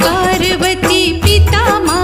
पार्वती पिता माँ।